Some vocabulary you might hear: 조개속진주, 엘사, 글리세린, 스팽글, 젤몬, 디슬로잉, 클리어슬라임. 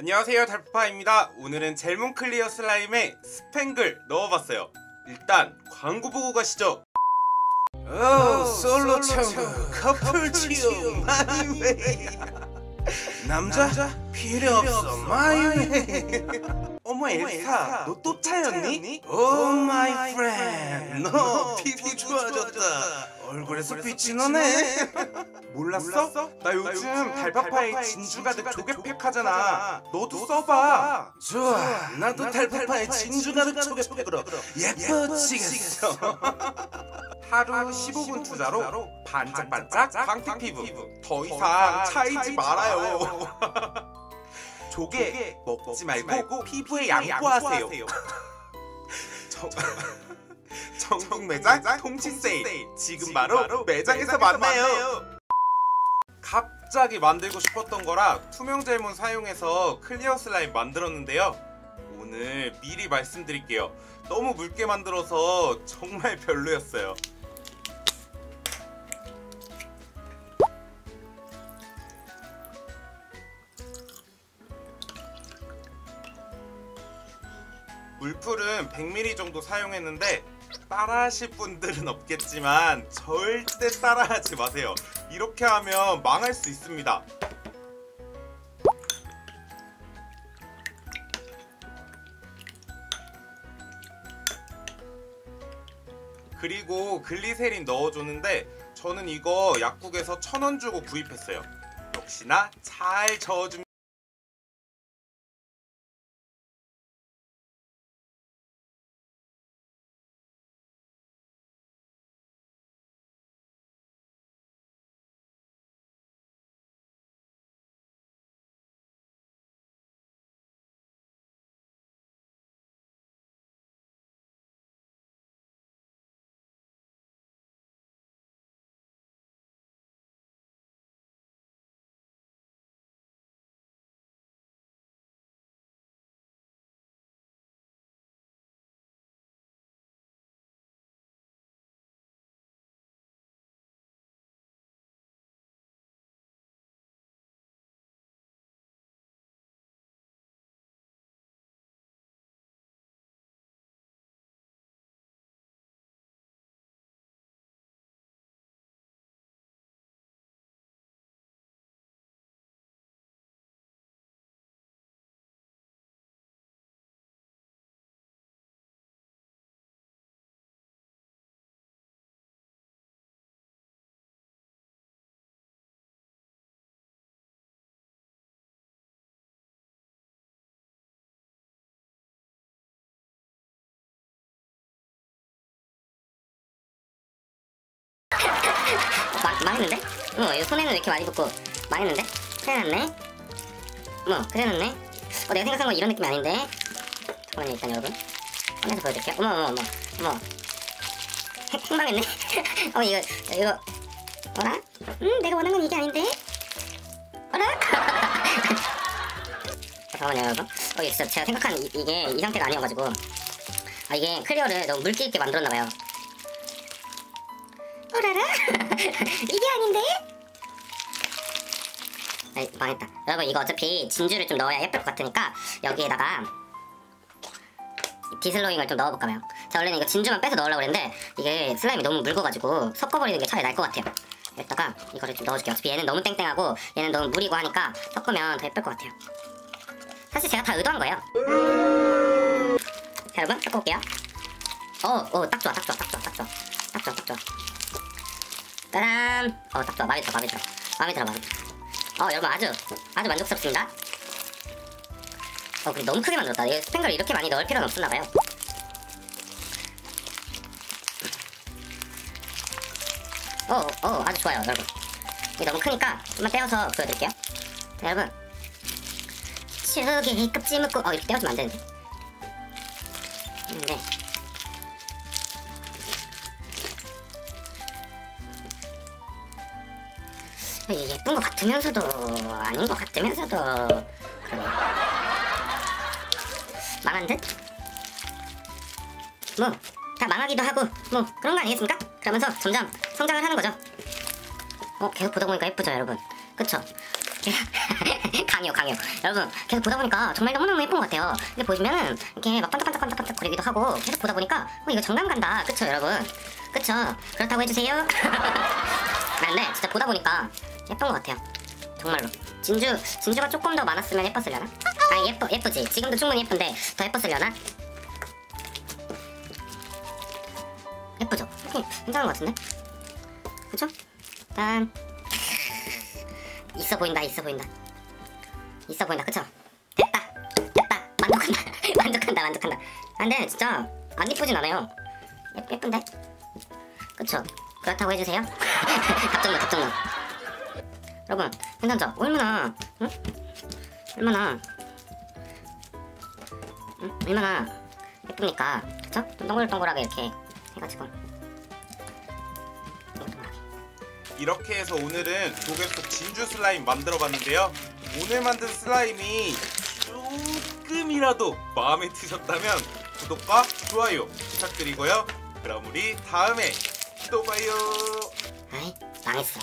안녕하세요, 달파파입니다. 오늘은 젤몬 클리어 슬라임에 스팽글 넣어봤어요. 일단 광고 보고 가시죠. 오, 솔로 천국, 커플 치유, 마이웨이. 남자 필요 없어, 마이웨이. 어머 엘사, 너 또 차였니? 오 마이 프렌드, 너 피부 좋아졌다. 얼굴에서 빛이 나네. 몰랐어? 나 요즘 달파파에 진주가득 조개팩 하잖아. 너도 써봐. 좋아, 나도 달파파에 진주가득 조개팩 으로 예뻐지겠어. 하루 15분 투자로 반짝반짝 광택 피부. 더 이상 차이지 말아요. 조개 먹지 말고 피부에 양보하세요. 전국 매장 통신 세일! 지금 바로 매장에서 만나요! 갑자기 만들고 싶었던 거라 투명 젤몬 사용해서 클리어 슬라임 만들었는데요. 오늘 미리 말씀드릴게요. 너무 묽게 만들어서 정말 별로였어요. 물풀은 100ml 정도 사용했는데 따라하실 분들은 없겠지만 절대 따라하지 마세요. 이렇게 하면 망할 수 있습니다. 그리고 글리세린 넣어줬는데 저는 이거 약국에서 1,000원 주고 구입했어요. 역시나 잘 저어줍니다. 망했는데? 손에는 왜 이렇게 많이 붓고 망했는데? 큰일났네? 큰일났네? 내가 생각한 건 이런 느낌이 아닌데? 잠깐만요, 일단 여러분 꺼내서 보여드릴게요. 어머 핵망했네? 이거 어라? 내가 원한 건 이게 아닌데? 어라? 잠깐만요, 여러분 이게 진짜 제가 생각한 이게 이 상태가 아니어가지고 이게 클리어를 너무 묽게 있게 만들었나봐요. 어라라? 이게 아닌데? 망했다. 여러분 이거 어차피 진주를 좀 넣어야 예쁠 것 같으니까 여기에다가 디슬로잉을 좀 넣어볼까요? 자, 원래는 이거 진주만 빼서 넣으려고 했는데 이게 슬라임이 너무 묽어가지고 섞어버리는 게 차라리 나을 것 같아요. 여기다가 이거를 좀 넣어줄게요. 어차피 얘는 너무 땡땡하고 얘는 너무 물이고 하니까 섞으면 더 예쁠 것 같아요. 사실 제가 다 의도한 거예요. 자, 여러분 섞어볼게요. 딱 좋아, 딱 좋아, 딱 좋아, 딱 좋아. 딱 좋아. 짜란! 딱 좋아. 마음에 들어. 여러분 아주 만족스럽습니다. 근데 너무 크게 만들었다. 이거 스팽글 이렇게 많이 넣을 필요는 없었나봐요. 아주 좋아요, 여러분. 이게 너무 크니까 좀만 떼어서 보여드릴게요. 자, 여러분. 저기 껍질 묶고, 이렇게 떼어주면 안 되는데. 네. 예쁜 것 같으면서도 아닌 것 같으면서도 그러네. 망한 듯? 다 망하기도 하고 그런 거 아니겠습니까? 그러면서 점점 성장을 하는 거죠. 계속 보다 보니까 예쁘죠, 여러분? 그쵸? 강요. 여러분, 계속 보다 보니까 정말 너무너무 예쁜 것 같아요. 근데 보시면은 이렇게 막 반짝반짝 거리기도 하고, 계속 보다 보니까 이거 정감 간다. 그쵸 여러분? 그쵸? 그렇다고 해주세요. 근데 진짜 보다 보니까 예쁜 것 같아요. 정말로. 진주가 조금 더 많았으면 예뻤으려나? 아니 예쁘지. 지금도 충분히 예쁜데 더 예뻤으려나? 예쁘죠? 이렇게 괜찮은 것 같은데? 그쵸? 짠. 있어 보인다. 그쵸? 됐다. 만족한다. 근데 진짜 안 예쁘진 않아요. 예쁜데? 그쵸? 그렇다고 해주세요. 답정너. 여러분, 괜찮죠? 얼마나, 응? 얼마나 예쁩니까? 그쵸? 좀 동글동글하게 이렇게 해가지고. 이렇게 해서 오늘은 조개속 진주 슬라임 만들어봤는데요. 오늘 만든 슬라임이 조금이라도 마음에 드셨다면 구독과 좋아요 부탁드리고요. 그럼 우리 다음에 또 봐요. 아이, 망했어.